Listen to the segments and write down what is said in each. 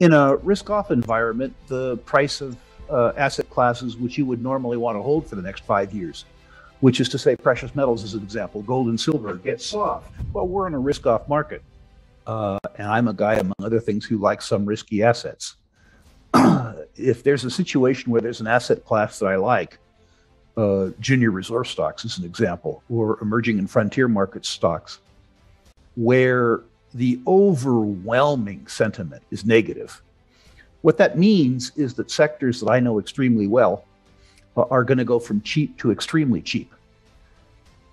In a risk-off environment, the price of asset classes which you would normally want to hold for the next 5 years, which is to say precious metals as an example, gold and silver get soft. Well, we're in a risk-off market. And I'm a guy, among other things, who likes some risky assets. If there's a situation where there's an asset class that I like, junior resource stocks is an example, or emerging and frontier market stocks, where the overwhelming sentiment is negative. What that means is that sectors that I know extremely well are going to go from cheap to extremely cheap.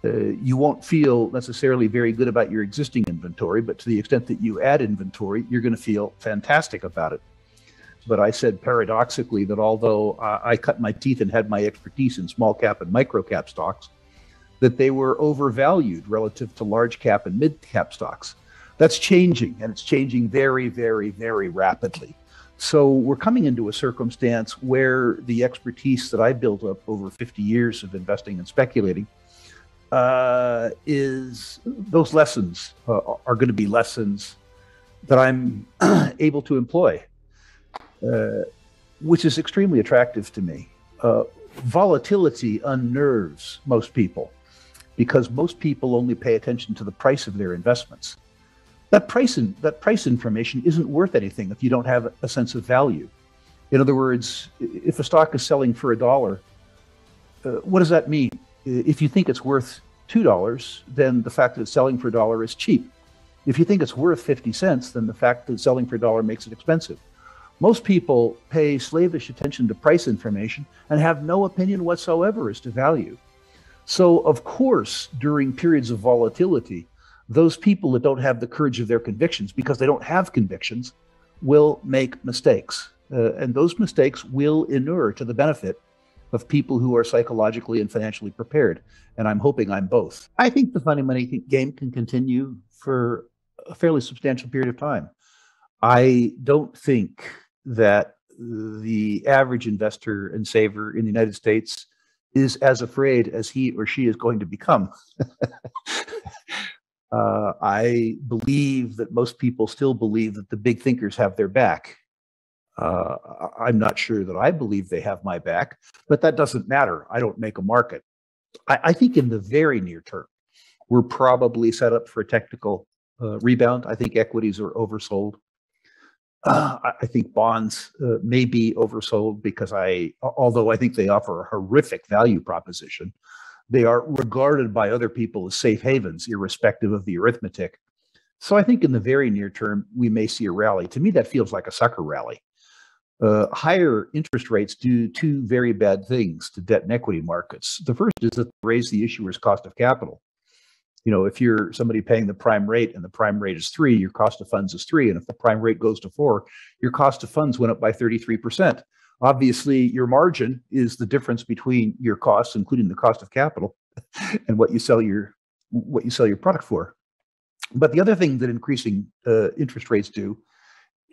You won't feel necessarily very good about your existing inventory, but to the extent that you add inventory, you're going to feel fantastic about it. But I said paradoxically that although I cut my teeth and had my expertise in small cap and micro cap stocks, that they were overvalued relative to large cap and mid cap stocks. That's changing, and it's changing very, very, very rapidly. So we're coming into a circumstance where the expertise that I built up over 50 years of investing and speculating are going to be lessons that I'm able to employ, which is extremely attractive to me. Volatility unnerves most people because most people only pay attention to the price of their investments. That price information isn't worth anything if you don't have a sense of value. In other words, if a stock is selling for $1, what does that mean? If you think it's worth $2, then the fact that it's selling for $1 is cheap. If you think it's worth 50 cents, then the fact that it's selling for $1 makes it expensive. Most people pay slavish attention to price information and have no opinion whatsoever as to value. So, of course, during periods of volatility, those people that don't have the courage of their convictions, because they don't have convictions, will make mistakes. And those mistakes will inure to the benefit of people who are psychologically and financially prepared. And I'm hoping I'm both. I think the funny money game can continue for a fairly substantial period of time. I don't think that the average investor and saver in the United States is as afraid as he or she is going to become. I believe that most people still believe that the big thinkers have their back. I'm not sure that I believe they have my back, but that doesn't matter. I don't make a market. I think in the very near term, we're probably set up for a technical rebound. I think equities are oversold. I think bonds may be oversold because although I think they offer a horrific value proposition, they are regarded by other people as safe havens, irrespective of the arithmetic. So I think in the very near term, we may see a rally. To me, that feels like a sucker rally. Higher interest rates do two very bad things to debt and equity markets. The first is that they raise the issuer's cost of capital. You know, if you're somebody paying the prime rate and the prime rate is 3, your cost of funds is 3. And if the prime rate goes to 4, your cost of funds went up by 33%. Obviously, your margin is the difference between your costs, including the cost of capital, and what you sell your product for. But the other thing that increasing interest rates do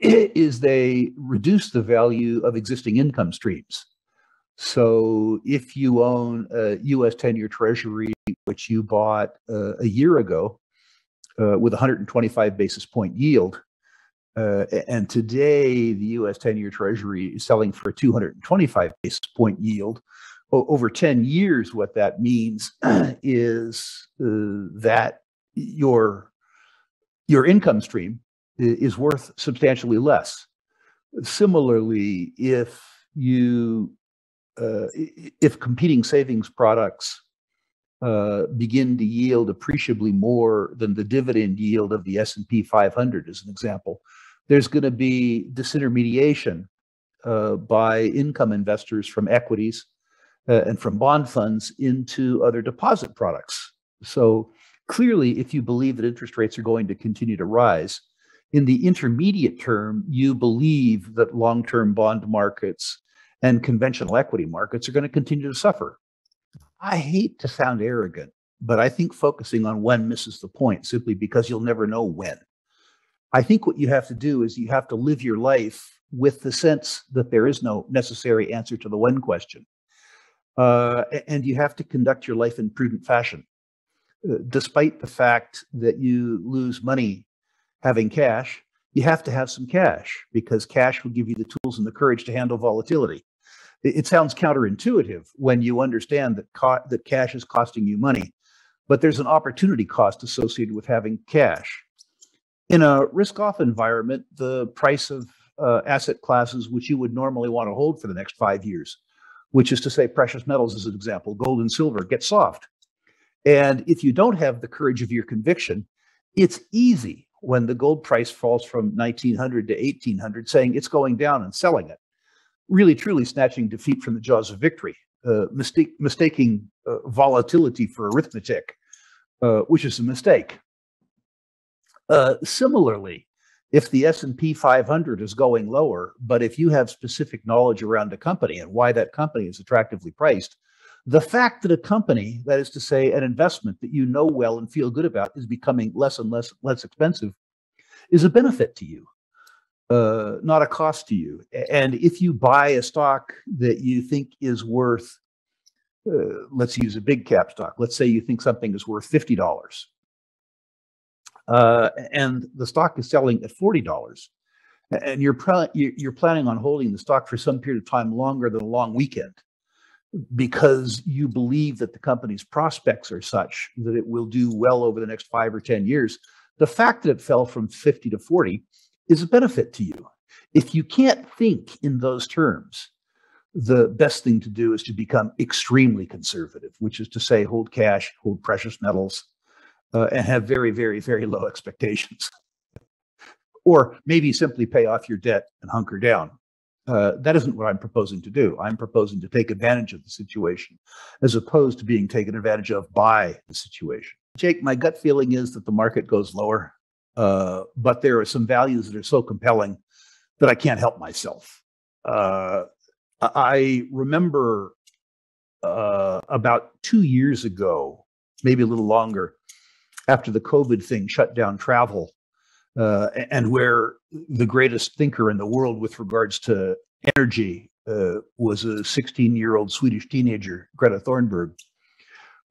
is they reduce the value of existing income streams. So if you own a U.S. 10-year Treasury, which you bought a year ago with 125 basis point yield, and today, the U.S. 10-year Treasury is selling for a 225 basis point yield. Over 10 years, what that means is that your income stream is worth substantially less. Similarly, if competing savings products begin to yield appreciably more than the dividend yield of the S&P 500, as an example, there's going to be disintermediation by income investors from equities and from bond funds into other deposit products. So clearly, if you believe that interest rates are going to continue to rise, in the intermediate term, you believe that long-term bond markets and conventional equity markets are going to continue to suffer. I hate to sound arrogant, but I think focusing on when misses the point simply because you'll never know when. I think what you have to do is you have to live your life with the sense that there is no necessary answer to the when question. And you have to conduct your life in prudent fashion. Despite the fact that you lose money having cash, you have to have some cash, because cash will give you the tools and the courage to handle volatility. It sounds counterintuitive when you understand that that cash is costing you money, but there's an opportunity cost associated with having cash. In a risk-off environment, the price of asset classes which you would normally want to hold for the next 5 years, which is to say precious metals as an example, gold and silver, get soft. And if you don't have the courage of your conviction, it's easy when the gold price falls from 1900 to 1800 saying it's going down and selling it, really truly snatching defeat from the jaws of victory, mistaking volatility for arithmetic, which is a mistake. Similarly, if the S&P 500 is going lower, but if you have specific knowledge around a company and why that company is attractively priced, the fact that a company, that is to say an investment that you know well and feel good about, is becoming less and less expensive is a benefit to you, not a cost to you. And if you buy a stock that you think is worth, let's use a big cap stock, let's say you think something is worth $50. And the stock is selling at $40, and you're planning on holding the stock for some period of time longer than a long weekend, because you believe that the company's prospects are such that it will do well over the next 5 or 10 years. The fact that it fell from 50 to 40 is a benefit to you. If you can't think in those terms, the best thing to do is to become extremely conservative, which is to say hold cash, hold precious metals, and have very, very, very low expectations. Or maybe simply pay off your debt and hunker down. That isn't what I'm proposing to do. I'm proposing to take advantage of the situation as opposed to being taken advantage of by the situation. Jake, my gut feeling is that the market goes lower, but there are some values that are so compelling that I can't help myself. I remember about 2 years ago, maybe a little longer, after the COVID thing shut down travel, and where the greatest thinker in the world with regards to energy was a 16-year-old Swedish teenager, Greta Thunberg,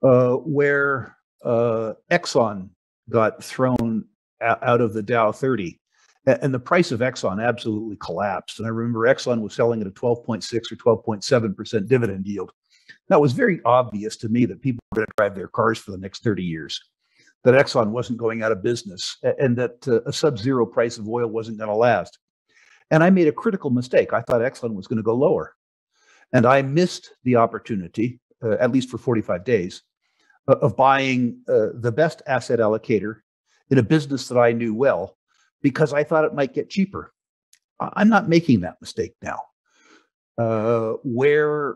where Exxon got thrown out of the Dow 30, and the price of Exxon absolutely collapsed. And I remember Exxon was selling at a 12.6 or 12.7% dividend yield. Now, it was very obvious to me that people were going to drive their cars for the next 30 years. That Exxon wasn't going out of business, and that a sub-zero price of oil wasn't going to last. And I made a critical mistake. I thought Exxon was going to go lower. And I missed the opportunity, at least for 45 days, of buying the best asset allocator in a business that I knew well, because I thought it might get cheaper. I'm not making that mistake now. Where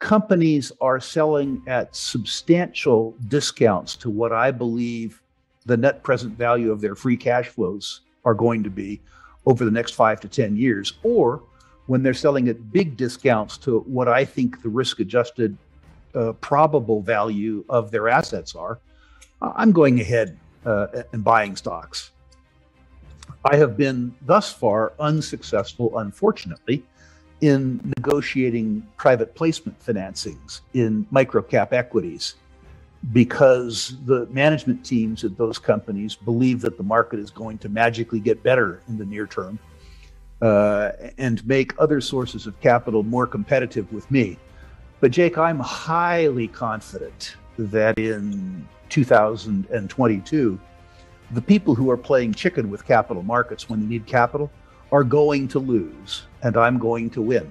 companies are selling at substantial discounts to what I believe the net present value of their free cash flows are going to be over the next 5 to 10 years, or when they're selling at big discounts to what I think the risk-adjusted probable value of their assets are, I'm going ahead and buying stocks. I have been thus far unsuccessful, unfortunately, in negotiating private placement financings in microcap equities, because the management teams at those companies believe that the market is going to magically get better in the near term and make other sources of capital more competitive with me. But Jake, I'm highly confident that in 2022, the people who are playing chicken with capital markets when they need capital are going to lose, and I'm going to win.